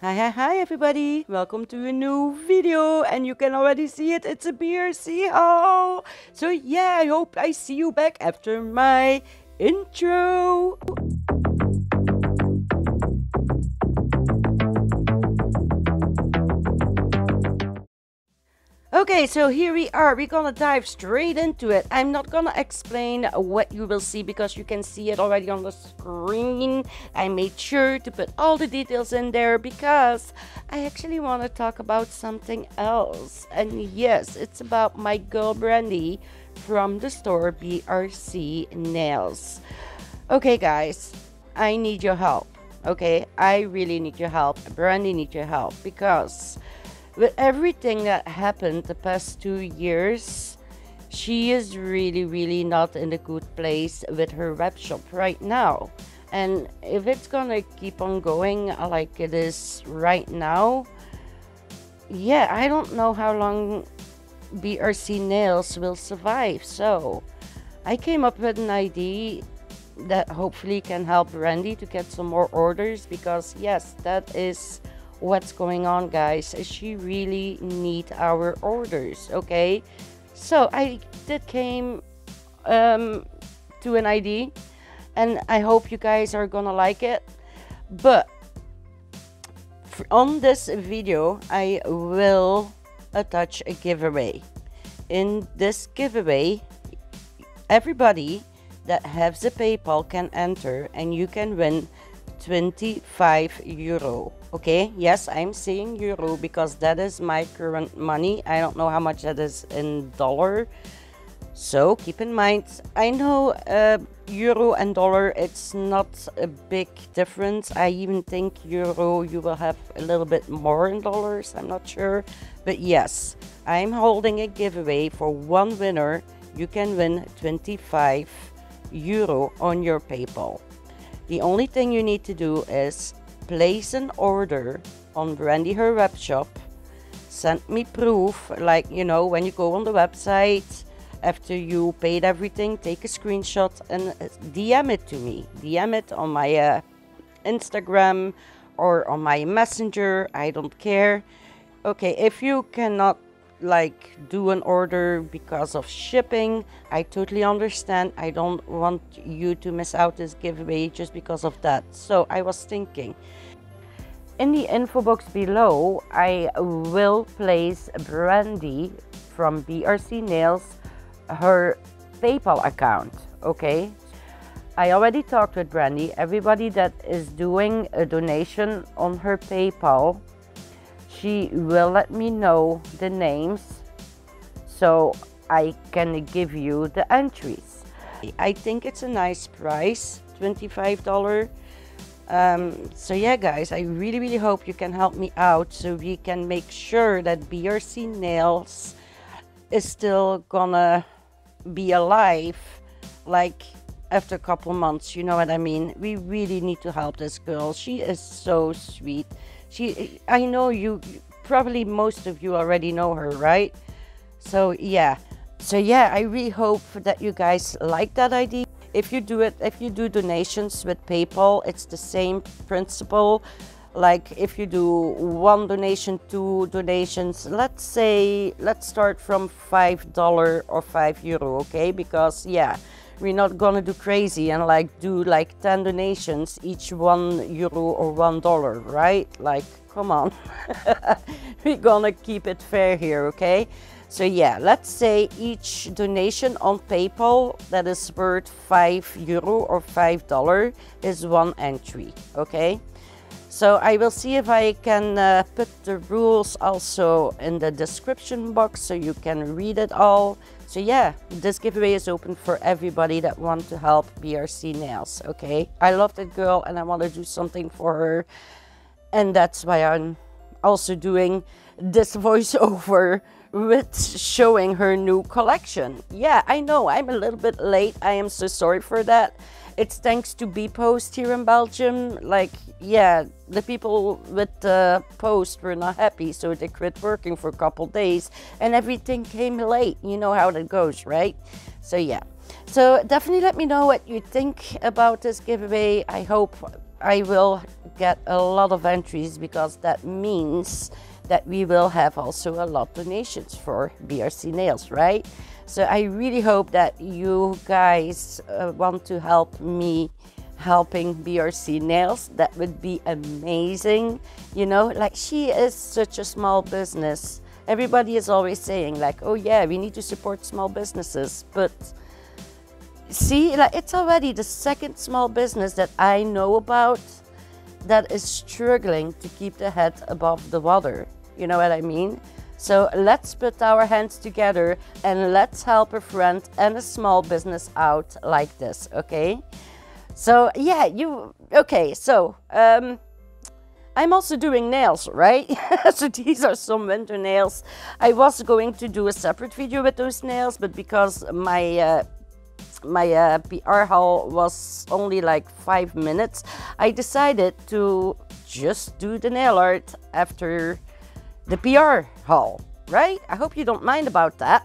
Hi everybody, welcome to a new video, and you can already see it, it's a BRC haul. So yeah, I hope I see you back after my intro. Okay, so here we are, we're gonna dive straight into it. I'm not gonna explain what you will see because you can see it already on the screen. I made sure to put all the details in there because I actually want to talk about something else. And yes, it's about my girl Brandy from the store BRC Nails. Okay guys, I need your help. Okay, I really need your help. Brandy needs your help because with everything that happened the past 2 years, she is really not in a good place with her web shop right now. And if it's gonna keep on going like it is right now, yeah, I don't know how long BRC Nails will survive. So I came up with an idea that hopefully can help Brandy to get some more orders, because yes, that is what's going on guys, she really needs our orders. Okay, so I came to an idea, and I hope you guys are gonna like it. But on this video I will attach a giveaway. In this giveaway, everybody that has the PayPal can enter, and you can win 25 euro. Okay, yes, I'm saying euro because that is my current money. I don't know how much that is in dollar, so keep in mind, I know euro and dollar, it's not a big difference. I even think euro you will have a little bit more in dollars, I'm not sure. But yes, I'm holding a giveaway for one winner. You can win 25 euro on your PayPal. The only thing you need to do is place an order on Brandy her web shop, send me proof, like, you know, when you go on the website after you paid everything, take a screenshot and DM it to me. DM it on my Instagram or on my Messenger, I don't care. Okay, if you cannot like do an order because of shipping, I totally understand. I don't want you to miss out this giveaway just because of that. So I was thinking, in the info box below I will place Brandy from BRC Nails her PayPal account. Okay, I already talked with Brandy. Everybody that is doing a donation on her PayPal, she will let me know the names so I can give you the entries. I think it's a nice price, $25. So yeah guys, I really hope you can help me out so we can make sure that BRC Nails is still gonna be alive like after a couple months, you know what I mean. We really need to help this girl. She is so sweet. I know you probably, most of you already know her, right? So yeah, I really hope that you guys like that idea. If you do donations with PayPal, it's the same principle. Like if you do one donation, two donations, let's start from $5 or €5, okay? Because yeah, we're not gonna do crazy and like do like 10 donations, each €1 or $1, right? Like, come on. We're gonna keep it fair here, okay? So yeah, let's say each donation on PayPal that is worth €5 or $5 is one entry, okay? So I will see if I can put the rules also in the description box so you can read it all. So yeah, this giveaway is open for everybody that wants to help BRC Nails, okay? I love that girl and I want to do something for her. And that's why I'm also doing this voiceover with showing her new collection. Yeah, I know, I'm a little bit late. I am so sorry for that. It's thanks to B-post here in Belgium. Like, yeah, the people with the post were not happy, so they quit working for a couple days and everything came late. You know how that goes, right? So yeah, so definitely let me know what you think about this giveaway. I hope I will get a lot of entries, because that means that we will have also a lot of donations for BRC Nails, right? So I really hope that you guys want to help me helping BRC Nails. That would be amazing. You know, like, she is such a small business. Everybody is always saying like, oh yeah, we need to support small businesses, but see, like, it's already the second small business that I know about that is struggling to keep the head above the water. You know what I mean? So let's put our hands together and let's help a friend and a small business out like this, okay? So yeah, I'm also doing nails, right? So these are some winter nails. I was going to do a separate video with those nails, but because my my PR haul was only like 5 minutes, I decided to just do the nail art after the PR haul, right? I hope you don't mind about that.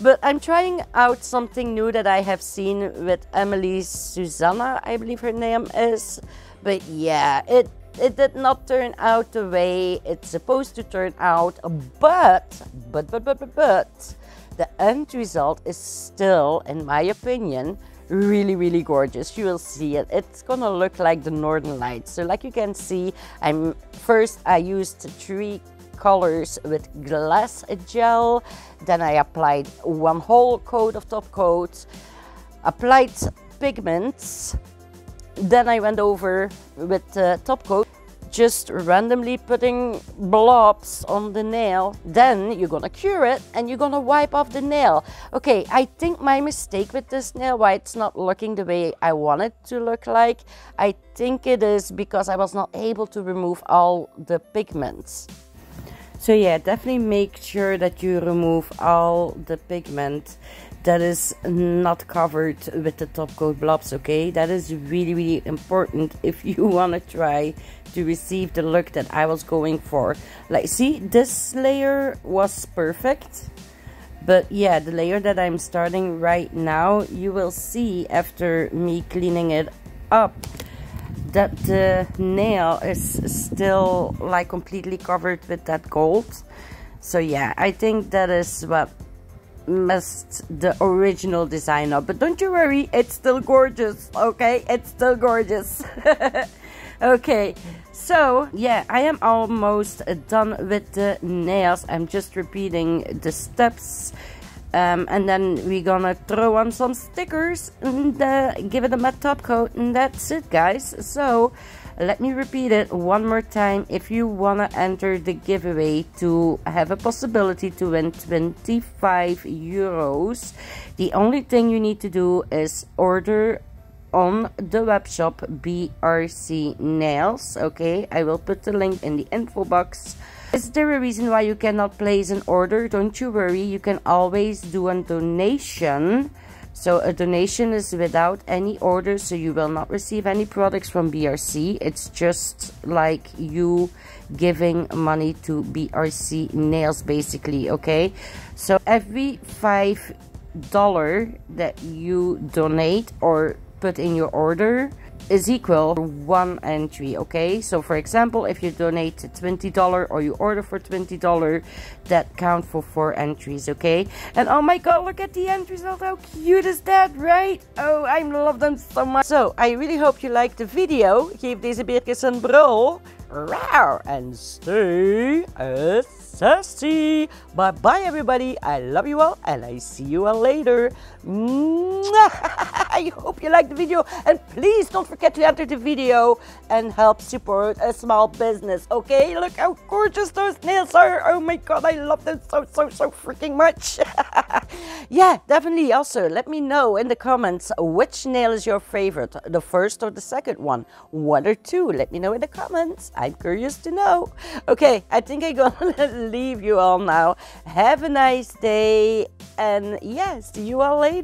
But I'm trying out something new that I have seen with Emily Susanna, I believe her name is. But yeah, it did not turn out the way it's supposed to turn out, but the end result is still, in my opinion, really, really gorgeous. You will see it. It's gonna look like the Northern Lights. So like you can see, I used 3 colors with glass gel. Then I applied 1 whole coat of top coat, applied pigments. Then I went over with the top coat, just randomly putting blobs on the nail. Then you're gonna cure it and you're gonna wipe off the nail. Okay, I think my mistake with this nail, why it's not looking the way I want it to look like, I think it is because I was not able to remove all the pigments. So yeah, definitely make sure that you remove all the pigment that is not covered with the top coat blobs, okay? That is really, really important if you want to try to receive the look that I was going for. Like, see, this layer was perfect, but yeah, the layer that I'm starting right now, you will see after me cleaning it up that the nail is still like completely covered with that gold. So yeah, I think that is what messed the original design up, but don't you worry, it's still gorgeous, okay? It's still gorgeous. Okay, so yeah, I am almost done with the nails. I'm just repeating the steps, and then we're gonna throw on some stickers and give it a matte top coat, and that's it, guys. So let me repeat it one more time. If you want to enter the giveaway to have a possibility to win 25 euros, the only thing you need to do is order on the web shop BRC Nails, okay? I will put the link in the info box. Is there a reason why you cannot place an order? Don't you worry, you can always do a donation. So a donation is without any order, so you will not receive any products from BRC. It's just like you giving money to BRC Nails, basically, okay? So every $5 that you donate or put in your order is equal to 1 entry, okay? So for example, if you donate $20 or you order for $20, that count for 4 entries, okay? And oh my god, look at the end result. How cute is that, right? Oh, I love them so much. So I really hope you liked the video. Geef deze beertjes een brol. Wow, and stay sassy. Bye bye everybody, I love you all and I see you all later. I hope you liked the video, and please don't forget to enter the video and help support a small business, okay? Look how gorgeous those nails are. Oh my god, I love them so freaking much. Yeah, definitely. Also, let me know in the comments which nail is your favorite, the first or the second one, 1 or 2. Let me know in the comments, I'm curious to know. Okay, I think I'm gonna leave you all now. Have a nice day, and yeah, see you all later.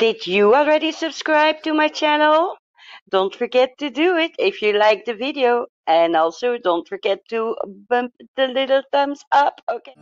Did you already subscribe to my channel? Don't forget to do it if you like the video. And also, don't forget to bump the little thumbs up, okay?